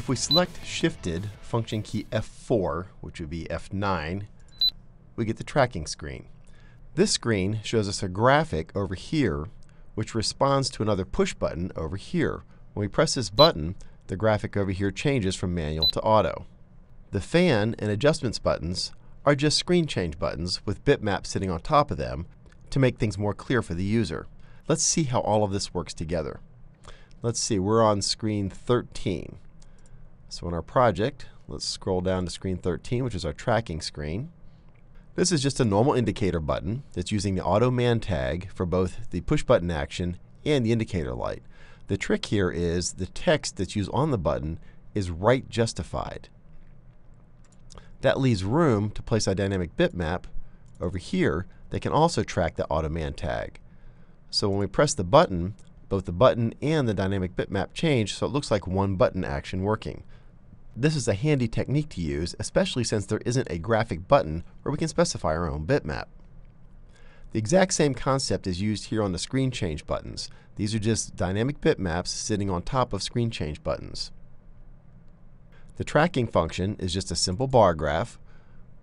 If we select shifted, function key F4, which would be F9, we get the tracking screen. This screen shows us a graphic over here which responds to another push button over here. When we press this button, the graphic over here changes from manual to auto. The fan and adjustments buttons are just screen change buttons with bitmaps sitting on top of them to make things more clear for the user. Let's see how all of this works together. Let's see, we're on screen 13. So in our project, let's scroll down to screen 13, which is our tracking screen. This is just a normal indicator button that's using the auto man tag for both the push button action and the indicator light. The trick here is the text that's used on the button is right justified. That leaves room to place our dynamic bitmap over here that can also track the auto man tag. So when we press the button, both the button and the dynamic bitmap change, so it looks like one button action working. This is a handy technique to use, especially since there isn't a graphic button where we can specify our own bitmap. The exact same concept is used here on the screen change buttons. These are just dynamic bitmaps sitting on top of screen change buttons. The tracking function is just a simple bar graph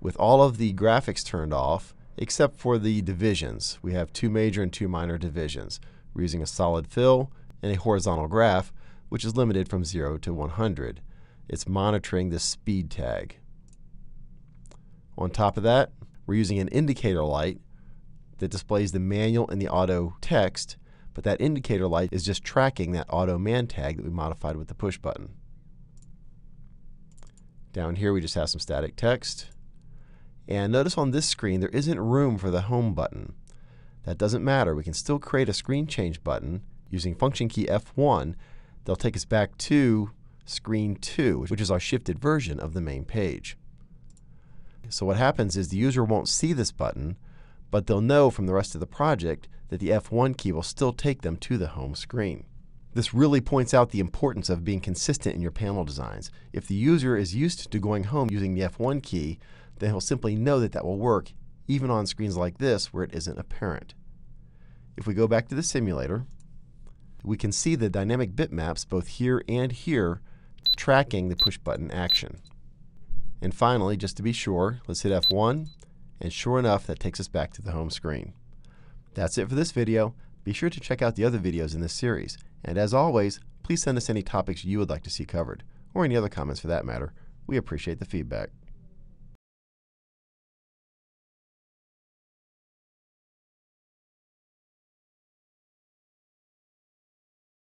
with all of the graphics turned off except for the divisions. We have two major and two minor divisions. We're using a solid fill and a horizontal graph, which is limited from 0 to 100. It's monitoring the speed tag. On top of that, we're using an indicator light that displays the manual and the auto text, but that indicator light is just tracking that auto man tag that we modified with the push button. Down here we just have some static text. And notice on this screen there isn't room for the home button. That doesn't matter. We can still create a screen change button using function key F1. They'll take us back to screen 2, which is our shifted version of the main page. So what happens is the user won't see this button, but they'll know from the rest of the project that the F1 key will still take them to the home screen. This really points out the importance of being consistent in your panel designs. If the user is used to going home using the F1 key, then he'll simply know that that will work even on screens like this where it isn't apparent. If we go back to the simulator, we can see the dynamic bitmaps both here and here tracking the push button action. And finally, just to be sure, let's hit F1. And sure enough, that takes us back to the home screen. That's it for this video. Be sure to check out the other videos in this series. And as always, please send us any topics you would like to see covered, or any other comments for that matter. We appreciate the feedback.